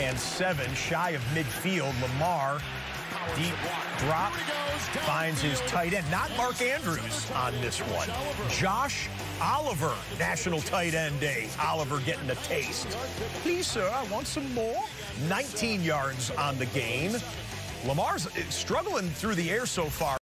and 7, shy of midfield. Lamar, deep drop, finds his tight end. Not Mark Andrews on this one. Josh Oliver, National Tight End Day. Oliver getting a taste. Please, sir, I want some more. 19 yards on the game. Lamar's struggling through the air so far.